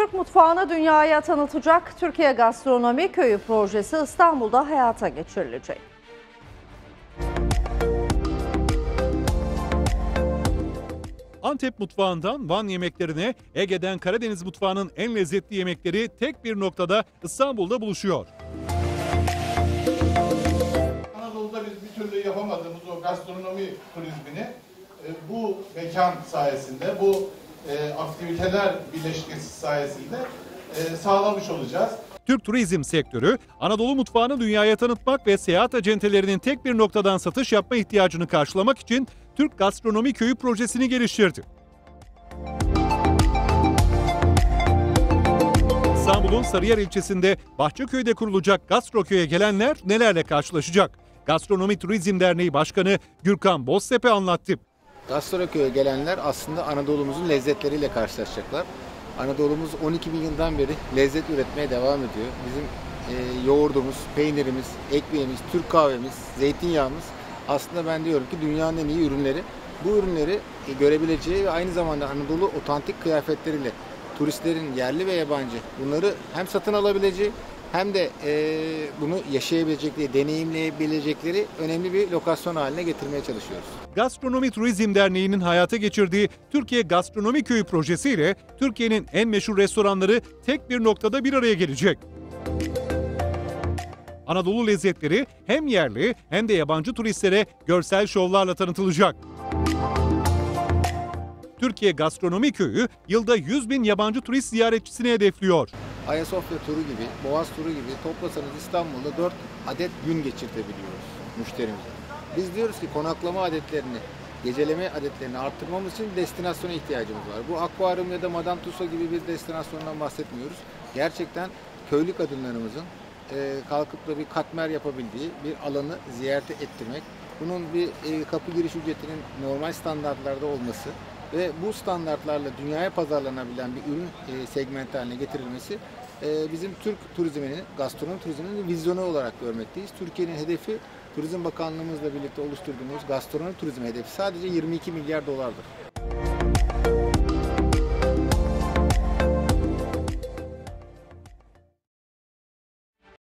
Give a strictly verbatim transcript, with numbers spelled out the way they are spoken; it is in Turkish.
Türk mutfağını dünyaya tanıtacak Türkiye Gastronomi Köyü projesi İstanbul'da hayata geçirilecek. Antep mutfağından Van yemeklerine, Ege'den Karadeniz mutfağının en lezzetli yemekleri tek bir noktada İstanbul'da buluşuyor. Anadolu'da biz bir türlü yapamadığımız o gastronomi turizmini bu mekan sayesinde, bu aktiviteler birleşmesi sayesinde sağlamış olacağız. Türk turizm sektörü, Anadolu mutfağını dünyaya tanıtmak ve seyahat acentelerinin tek bir noktadan satış yapma ihtiyacını karşılamak için Türk Gastronomi Köyü projesini geliştirdi. İstanbul'un Sarıyer ilçesinde Bahçeköy'de kurulacak Gastroköy'e gelenler nelerle karşılaşacak? Gastronomi Turizm Derneği Başkanı Gürkan Boztepe anlattı. Gastroköy'e gelenler aslında Anadolu'muzun lezzetleriyle karşılaşacaklar. Anadolu'muz on iki bin yıldan beri lezzet üretmeye devam ediyor. Bizim e, yoğurdumuz, peynirimiz, ekmeğimiz, Türk kahvemiz, zeytinyağımız aslında ben diyorum ki dünyanın en iyi ürünleri. Bu ürünleri e, görebileceği ve aynı zamanda Anadolu otantik kıyafetleriyle turistlerin yerli ve yabancı bunları hem satın alabileceği hem de e, bunu yaşayabilecekleri, deneyimleyebilecekleri önemli bir lokasyon haline getirmeye çalışıyoruz. Gastronomi Turizm Derneği'nin hayata geçirdiği Türkiye Gastronomi Köyü projesiyle Türkiye'nin en meşhur restoranları tek bir noktada bir araya gelecek. Anadolu lezzetleri hem yerli hem de yabancı turistlere görsel şovlarla tanıtılacak. Türkiye Gastronomi Köyü yılda yüz bin yabancı turist ziyaretçisini hedefliyor. Ayasofya turu gibi, Boğaz turu gibi toplasanız İstanbul'da dört adet gün geçirtebiliyoruz müşterimize. Biz diyoruz ki konaklama adetlerini, geceleme adetlerini arttırmamız için destinasyona ihtiyacımız var. Bu akvaryum ya da Madame Tusa gibi bir destinasyondan bahsetmiyoruz. Gerçekten köylü kadınlarımızın e, kalkıp da bir katmer yapabildiği bir alanı ziyaret ettirmek. Bunun bir e, kapı giriş ücretinin normal standartlarda olması ve bu standartlarla dünyaya pazarlanabilen bir ürün segmenti haline getirilmesi bizim Türk turizminin, gastronomi turizminin vizyonu olarak görmekteyiz. Türkiye'nin hedefi Turizm Bakanlığımızla birlikte oluşturduğumuz gastronomi turizmi hedefi sadece yirmi iki milyar dolardır.